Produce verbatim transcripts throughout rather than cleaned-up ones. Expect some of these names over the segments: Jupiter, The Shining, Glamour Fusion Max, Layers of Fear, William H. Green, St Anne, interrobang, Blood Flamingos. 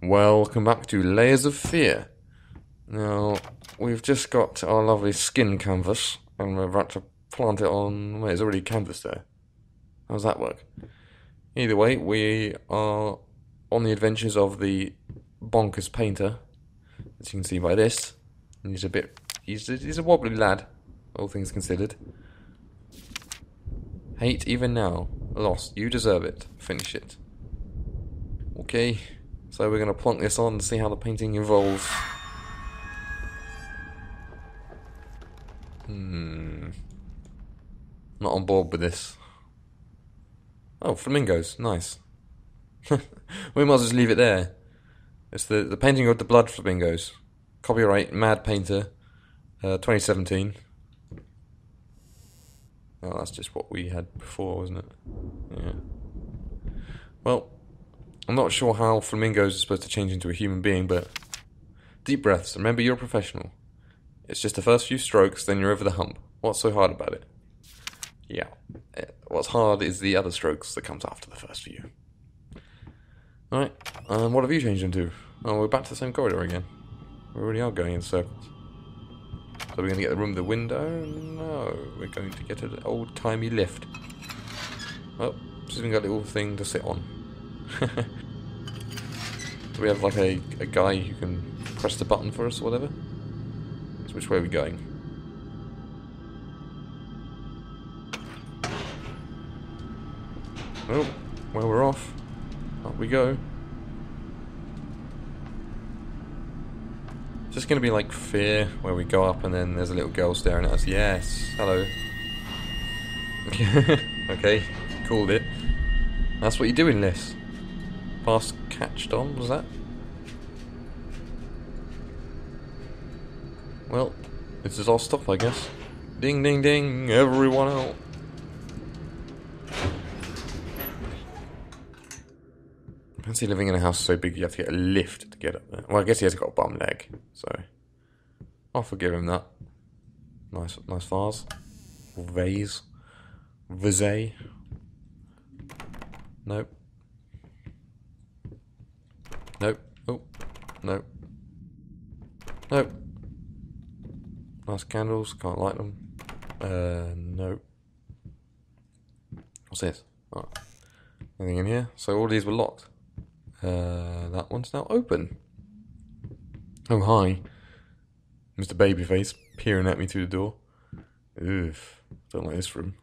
Welcome back to Layers of Fear. Now, we've just got our lovely skin canvas, and we're about to plant it on... Wait, there's already canvas there. How does that work? Either way, we are on the adventures of the bonkers painter, as you can see by this. And he's a bit... He's a, he's a wobbly lad, all things considered. Hate even now. Lost. You deserve it. Finish it. Okay. So we're going to plonk this on and see how the painting evolves. Hmm. Not on board with this. Oh, flamingos. Nice. We might as well just leave it there. It's the, the painting of the Blood Flamingos. Copyright Mad Painter uh, twenty seventeen. Oh, that's just what we had before, wasn't it? Yeah. Well, I'm not sure how flamingos are supposed to change into a human being, but... Deep breaths. Remember, you're a professional. It's just the first few strokes, then you're over the hump. What's so hard about it? Yeah. What's hard is the other strokes that comes after the first few. Alright, um, what have you changed into? Oh, we're back to the same corridor again. We really are going in circles. So we're going to get the room with the window? No, we're going to get an old-timey lift. Well, she's even got a little thing to sit on. Do we have like a, a guy who can press the button for us or whatever? So which way are we going? Oh, well, we're off. Up we go. It's just going to be like Fear, where we go up and then there's a little girl staring at us. Yes, hello. Okay, called it. That's what you do in this. Pass catched on, was that? Well, this is our stop, I guess. Ding, ding, ding, everyone out. I fancy living in a house so big you have to get a lift to get up there. Well, I guess he has got a bum leg, so I'll forgive him that. Nice, nice vase. Or vase. Vase. Nope. Nope. Oh. Nope. Nope. Nice candles. Can't light them. Uh, nope. What's this? Oh. Nothing in here. So all these were locked. Uh, that one's now open. Oh, hi. Mister Babyface peering at me through the door. Oof. Don't like this room.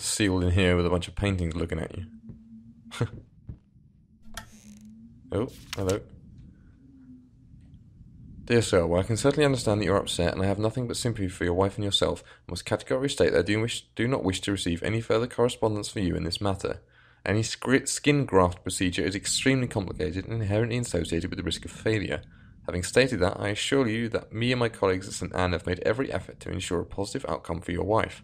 Sealed in here with a bunch of paintings looking at you. Oh, hello. Dear sir, well, I can certainly understand that you're upset, and I have nothing but sympathy for your wife and yourself. I must categorically state that I do, wish, do not wish to receive any further correspondence for you in this matter. Any skin graft procedure is extremely complicated and inherently associated with the risk of failure. Having stated that, I assure you that me and my colleagues at St Anne have made every effort to ensure a positive outcome for your wife.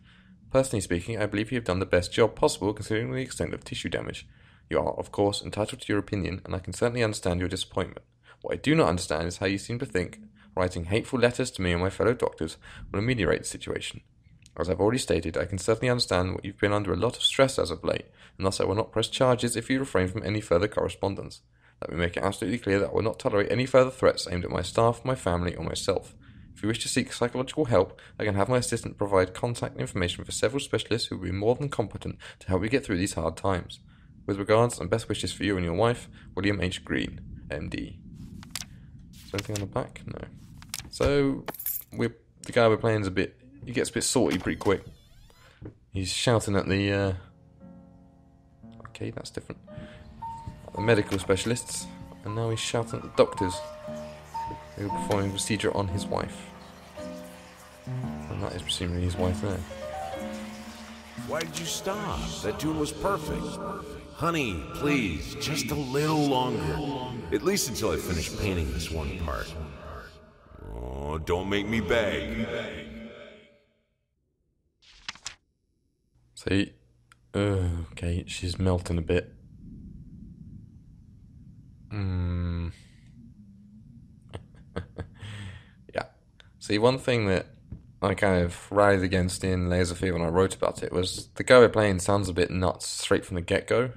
Personally speaking, I believe you have done the best job possible considering the extent of tissue damage. You are, of course, entitled to your opinion, and I can certainly understand your disappointment. What I do not understand is how you seem to think writing hateful letters to me and my fellow doctors will ameliorate the situation. As I've already stated, I can certainly understand that you've been under a lot of stress as of late, and thus I will not press charges if you refrain from any further correspondence. Let me make it absolutely clear that I will not tolerate any further threats aimed at my staff, my family, or myself. If you wish to seek psychological help, I can have my assistant provide contact information for several specialists who will be more than competent to help you get through these hard times. With regards and best wishes for you and your wife, William H. Green, M D. Is there anything on the back? No. So, we're, the guy we're playing is a bit... He gets a bit salty pretty quick. He's shouting at the... Uh... Okay, that's different. The medical specialists. And now he's shouting at the doctors who are performing a procedure on his wife. And that is presumably his wife there. Why did you stop? That tune was perfect. Honey, please, just a little longer. At least until I finish painting this one part. Oh, don't make me beg. See? Uh, okay, she's melting a bit. Hmm. Yeah. See, one thing that I kind of rallied against in Layers of Fear when I wrote about it was the guy we're playing sounds a bit nuts straight from the get-go.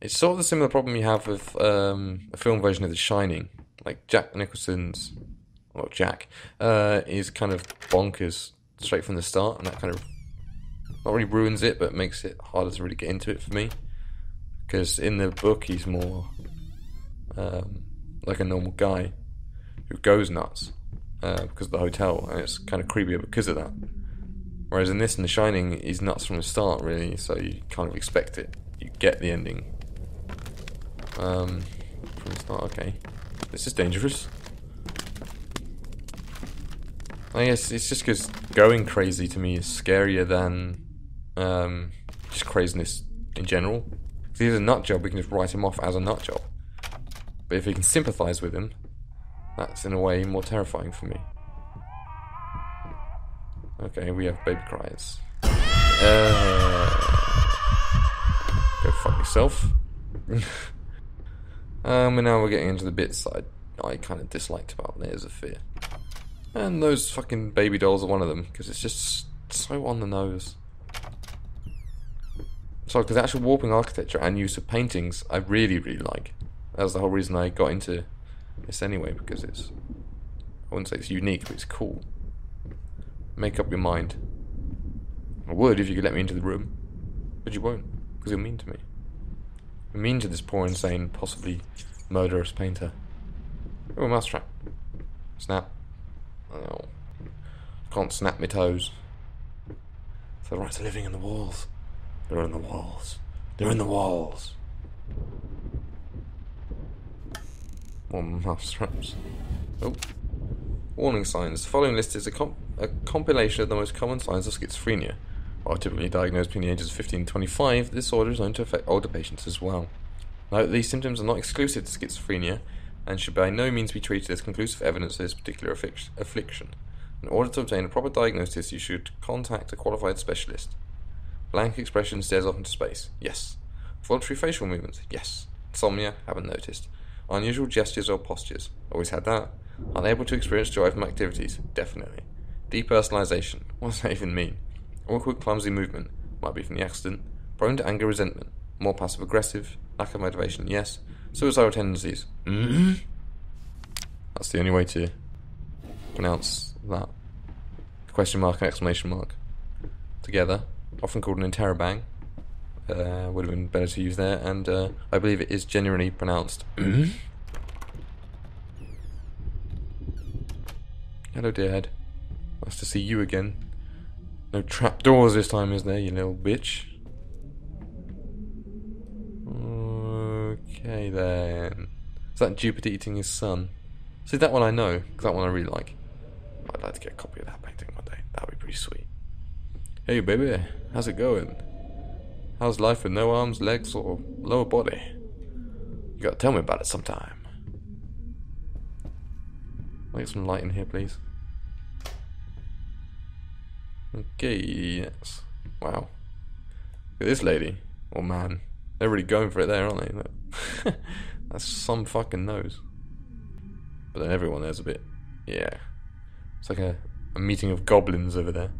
It's sort of the similar problem you have with um, a film version of The Shining. Like, Jack Nicholson's... well, Jack uh, is kind of bonkers straight from the start, and that kind of not really ruins it, but makes it harder to really get into it for me. Because in the book, he's more um, like a normal guy who goes nuts uh, because of the hotel, and it's kind of creepier because of that. Whereas in this, in The Shining, he's nuts from the start, really, so you kind of expect it. You get the ending. Um, from the start, okay. This is dangerous. I guess it's just because going crazy to me is scarier than um, just craziness in general. If he's a nut job, we can just write him off as a nut job. But if we can sympathise with him, that's in a way more terrifying for me. Okay, we have baby cries. Uh, go fuck yourself. um, and now we're getting into the bits that I, I kind of disliked about Layers of Fear. And those fucking baby dolls are one of them, because it's just so on the nose. So, because actual warping architecture and use of paintings, I really, really like. That was the whole reason I got into this anyway, because it's... I wouldn't say it's unique, but it's cool. Make up your mind. I would if you could let me into the room, but you won't, because you're mean to me. You're mean to this poor, insane, possibly murderous painter. Oh, a mousetrap. Snap. Oh, I can't snap my toes. So the rats are living in the walls. They're in the walls. They're in the walls. More mousetraps. Oh. Warning signs. The following list is a, comp a compilation of the most common signs of schizophrenia. While typically diagnosed between the ages of fifteen and twenty-five, this disorder is known to affect older patients as well. Note, these symptoms are not exclusive to schizophrenia, and should by no means be treated as conclusive evidence of this particular affliction. In order to obtain a proper diagnosis, you should contact a qualified specialist. Blank expression stares off into space. Yes. Voluntary facial movements. Yes. Insomnia. Haven't noticed. Unusual gestures or postures. Always had that. Unable to experience joy from activities. Definitely. Depersonalization. What does that even mean? Awkward, clumsy movement. Might be from the accident. Prone to anger, resentment. More passive-aggressive. Lack of motivation. Yes. Suicidal tendencies. Mm-hmm. That's the only way to pronounce that. Question mark and exclamation mark. Together. Often called an interrobang. Uh, would have been better to use there. And uh, I believe it is genuinely pronounced. Mm-hmm. Hello, dear head. Nice to see you again. No trapdoors this time, is there, you little bitch? Okay then. Is that Jupiter eating his sun? See, that one I know, because that one I really like. I'd like to get a copy of that painting one day. That'd be pretty sweet. Hey baby, how's it going? How's life with no arms, legs, or lower body? You gotta tell me about it sometime. I'll get some light in here, please. Okay, yes. Wow. Look at this lady. Or man. They're really going for it there, aren't they? That's some fucking nose. But then everyone there's a bit... yeah. It's like a, a meeting of goblins over there.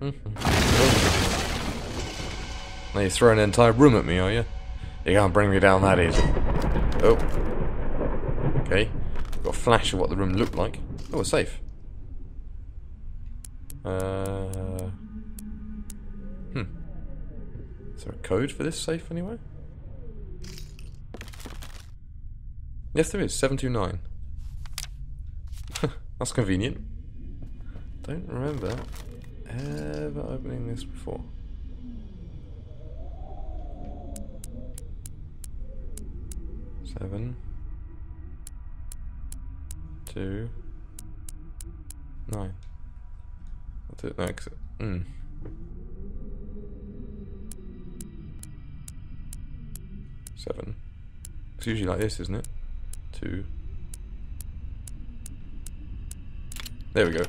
Mm-hmm. Now you're throwing an entire room at me, are you? You can't bring me down that easy. Oh. Okay. Got a flash of what the room looked like. Oh, it's safe. Uh... Is there a code for this safe anywhere? Yes, there is. seven two nine. That's convenient. Don't remember ever opening this before. Seven. Two. Nine. That's it. No, 'cause it, mm. Seven. It's usually like this, isn't it? Two. There we go.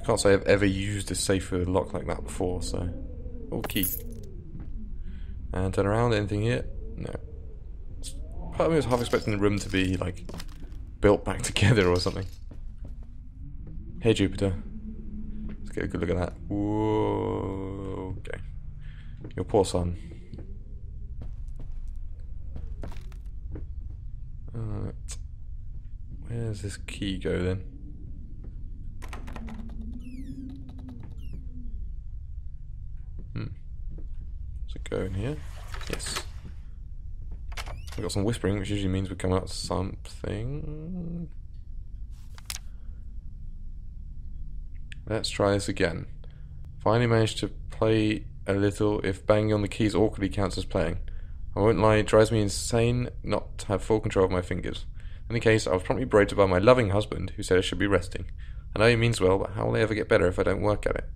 I can't say I've ever used a safe with a lock like that before, so... oh, key. And turn around, anything here? No. Part of me was half expecting the room to be, like, built back together or something. Hey, Jupiter. Let's get a good look at that. Whoa. Okay. Your poor son. Alright. Where does this key go then? Hmm. Does it go in here? Yes. We got some whispering, which usually means we come out something. Let's try this again. Finally managed to play a little, if banging on the keys awkwardly counts as playing. I won't lie, it drives me insane not to have full control of my fingers. In any case, I was promptly berated by my loving husband, who said I should be resting. I know he means well, but how will I ever get better if I don't work at it?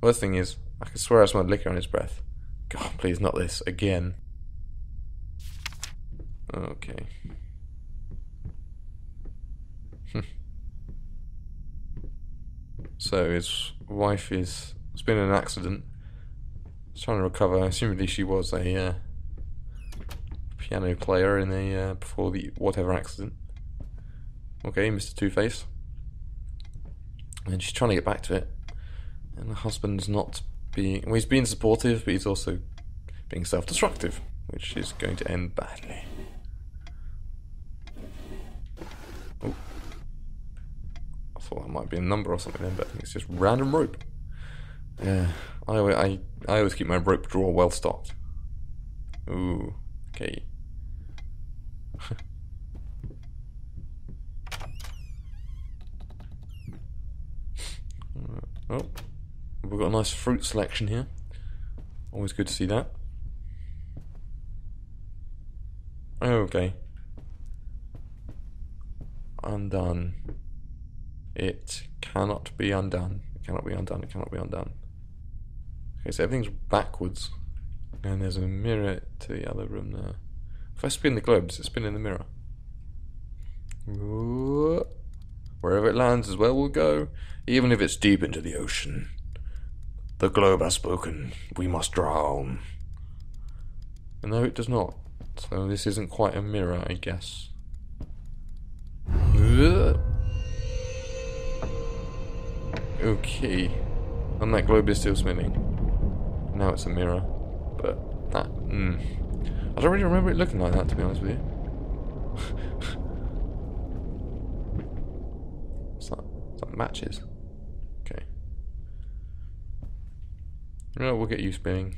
The worst thing is, I can swear I smelled liquor on his breath. God, please not this again. Okay. Hm. So his wife is has been in an accident. She's trying to recover. Assumedly she was a uh, piano player in the uh, before the whatever accident. Okay, Mister Two-Face. And she's trying to get back to it. And the husband's not being well, he's being supportive, but he's also being self-destructive, which is going to end badly. Thought that might be a number or something then, but I think it's just random rope. Yeah, uh, I, I, I always keep my rope drawer well stocked. Ooh, okay. Oh, we've got a nice fruit selection here. Always good to see that. Okay. Undone. It cannot be undone. It cannot be undone. It cannot be undone. Okay, so everything's backwards. And there's a mirror to the other room there. If I spin the globe, does it spin in the mirror? Ooh. Wherever it lands as well will go. Even if it's deep into the ocean. The globe has spoken. We must drown. And no, it does not. So this isn't quite a mirror, I guess. Ooh. Okay, and that globe is still spinning. Now it's a mirror, but that, mm. I don't really remember it looking like that, to be honest with you. What's that? Is that matches? Okay. No, we'll get you spinning.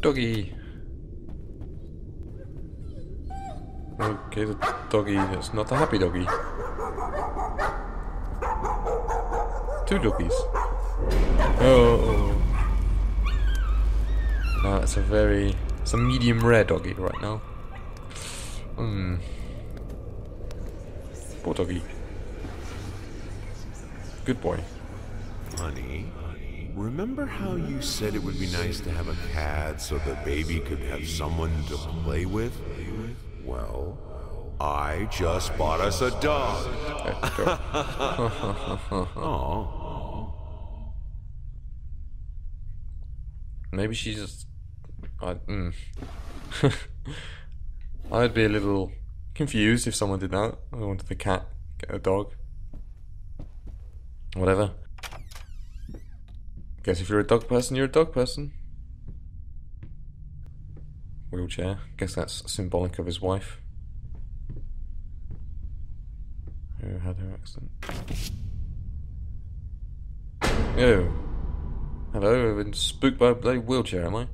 Doggy! Okay, the doggy that's not a happy doggy. Two doggies. Oh. No, that's a very... It's a medium rare doggy right now. Hmm. Poor doggy. Good boy. Honey, remember how you said it would be nice to have a cat so the baby could have someone to play with? Well, I just bought us a dog. Aww. Maybe she's just... I, mm. I'd be a little confused if someone did that. I wanted a cat, get a dog. Whatever. Guess if you're a dog person, you're a dog person. Wheelchair. Guess that's symbolic of his wife. Who had her accident? Oh. Hello, I've been spooked by a bloody wheelchair, am I?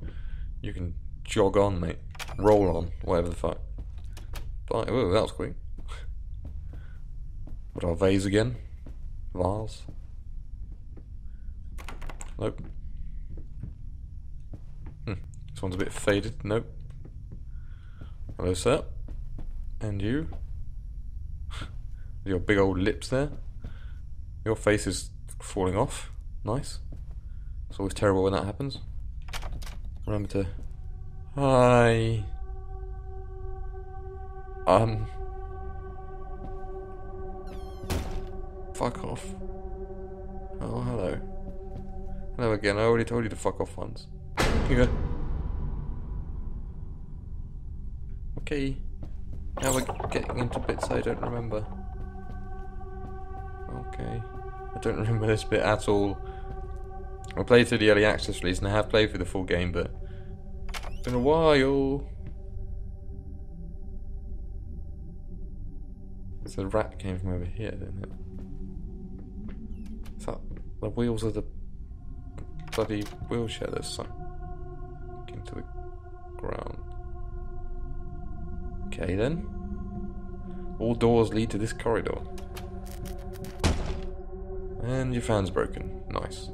You can jog on, mate. Roll on, whatever the fuck. Bye. Oh, that was quick. What, our vase again? Vase? Nope. Hmm. This one's a bit faded. Nope. Hello, sir. And you? Your big old lips there. Your face is falling off. Nice. It's always terrible when that happens. Remember to... Hi. Um. Fuck off. Oh, hello. Hello again. I already told you to fuck off once. Here you go. Okay. Now we're getting into bits I don't remember. Okay. I don't remember this bit at all. I played through the early access release and I have played through the full game, but it's been a while. So the rat came from over here, didn't it? Is that the wheels of the bloody wheelchair that's sunk into the ground? Okay then. All doors lead to this corridor. And your fan's broken. Nice.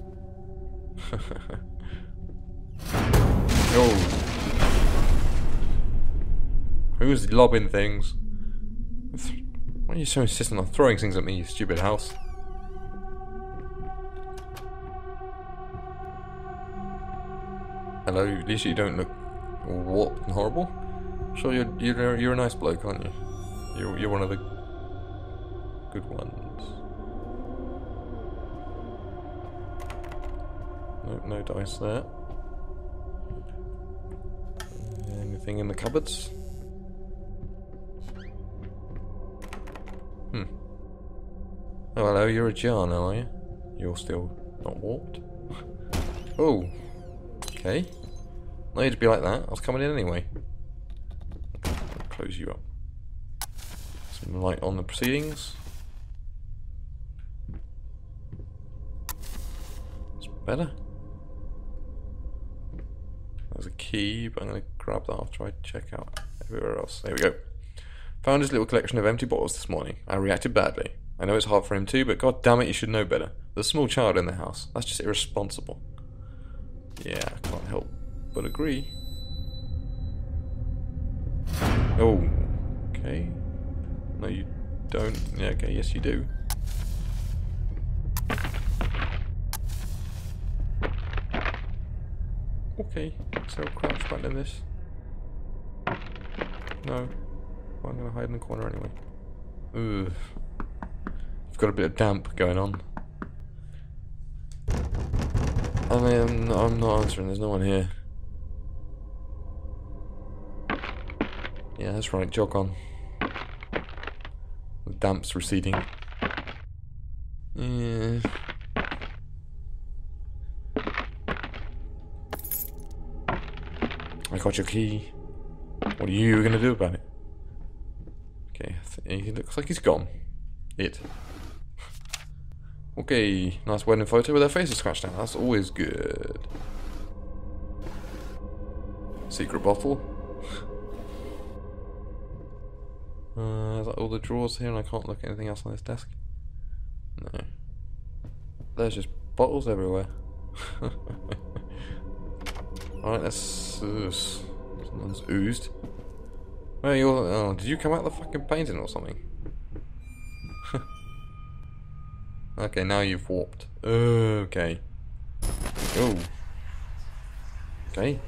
Oh. Who's lobbing things? Why are you so insistent on throwing things at me, you stupid house? Hello, at least you don't look warped and horrible. Sure, you're, you're, you're a nice bloke, aren't you? You're, you're one of the good ones. Nope, no dice there. Anything in the cupboards? Hmm. Oh, hello, you're a jar now, are you? You're still not warped. Oh. Okay. No need to be like that. I was coming in anyway. I'll close you up. Some light on the proceedings. It's better. There's a key, but I'm going to grab that after I check out everywhere else. There we go. Found his little collection of empty bottles this morning. I reacted badly. I know it's hard for him too, but god damn it, you should know better. There's a small child in the house. That's just irresponsible. Yeah, I can't help but agree. Oh, okay. No, you don't. Yeah, okay, yes you do. Okay, so I'll crouch right in this. No. Well, I'm going to hide in the corner anyway. Ugh. I've got a bit of damp going on. I mean, I'm not answering, there's no one here. Yeah, that's right, jog on. The damp's receding. Yeah. I got your key. What are you going to do about it? Okay, he looks like he's gone. It. Okay, nice wedding photo with their faces scratched out. That's always good. Secret bottle. Uh, is that all the drawers here and I can't look at anything else on this desk? No. There's just bottles everywhere. Alright, that's... Uh, someone's oozed. Well, you oh, did you come out of the fucking painting or something? Okay, now you've warped. Okay. Oh. Okay.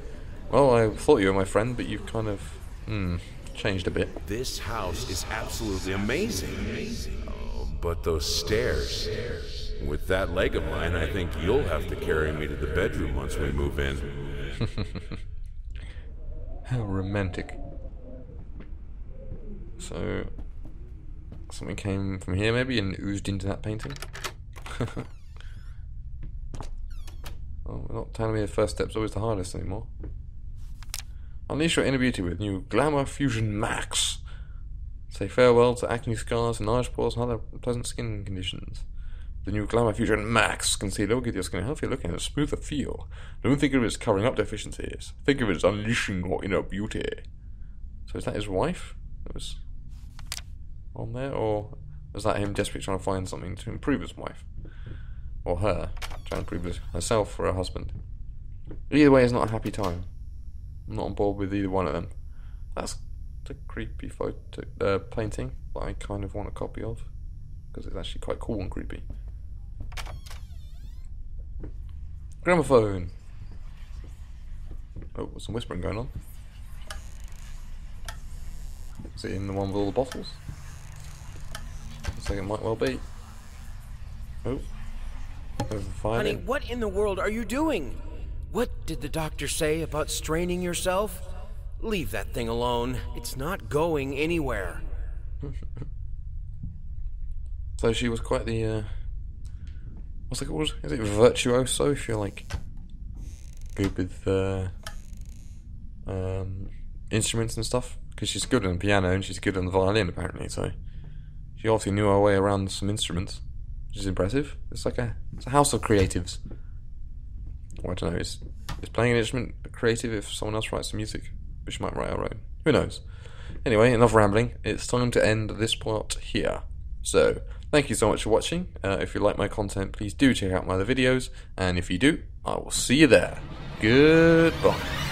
Well, I thought you were my friend, but you've kind of hmm changed a bit. This house is absolutely amazing. Oh, but those stairs. With that leg of mine, I think you'll have to carry me to the bedroom once we move in. How romantic. So, something came from here maybe and oozed into that painting? Oh, not telling me the first step's always the hardest anymore. Unleash your inner beauty with new Glamour Fusion Max. Say farewell to acne scars and large pores and other pleasant skin conditions. The new Glamour Fusion Max Concealer will give your skin a healthier look and a smoother feel. Don't think of it as covering up deficiencies. Think of it as unleashing your inner beauty. So is that his wife? That was on there, or was that him desperately trying to find something to improve his wife? Or her, trying to improve herself or her husband? Either way, it's not a happy time. I'm not on board with either one of them. That's the creepy photo, uh, painting that I kind of want a copy of, because it's actually quite cool and creepy. Gramophone! Oh, there's some whispering going on. Is it in the one with all the bottles? Looks like it might well be. Oh. Honey, in. What in the world are you doing? What did the doctor say about straining yourself? Leave that thing alone. It's not going anywhere. So she was quite the, uh, what's it called? Is it virtuoso? She, like, good with, uh, um, instruments and stuff. Because she's good on the piano and she's good on the violin, apparently, so she obviously knew her way around some instruments, which is impressive. It's like a, it's a house of creatives. Well, I don't know, is, is playing an instrument creative if someone else writes the music? Which might write our own. Who knows? Anyway, enough rambling. It's time to end this part here. So, thank you so much for watching. Uh, if you like my content, please do check out my other videos. And if you do, I will see you there. Goodbye.